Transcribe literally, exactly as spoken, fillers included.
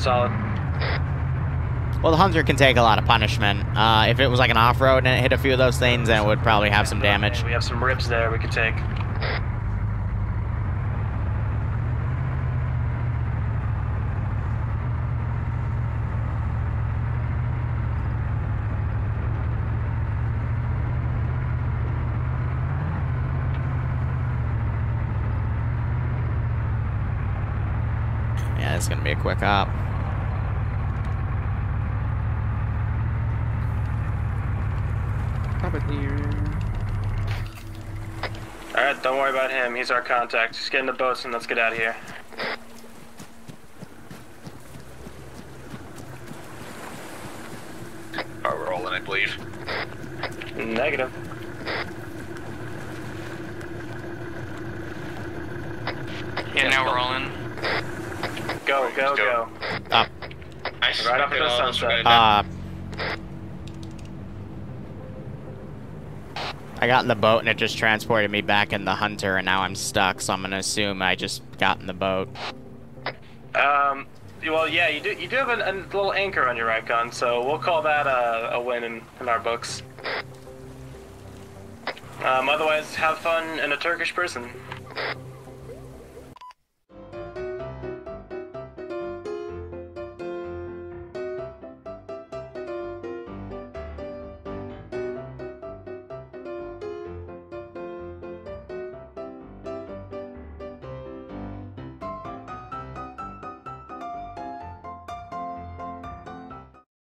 Solid. Well, the Hunter can take a lot of punishment. Uh, if it was like an off-road and it hit a few of those things, then it would probably have some damage. We have some ribs there we could take. Yeah, it's gonna be a quick hop. Alright, don't worry about him. He's our contact. Just get in the boats and let's get out of here. Alright, we're all in, I believe. Negative. Yeah, now we're all in. Go, go, go. Up. Nice. Right up into the sunset. Up. I got in the boat and it just transported me back in the Hunter and now I'm stuck, so I'm gonna assume I just got in the boat. Um, well, yeah, you do, you do have a, a little anchor on your right gun, so we'll call that a, a win in, in our books. Um, otherwise, have fun in a Turkish prison.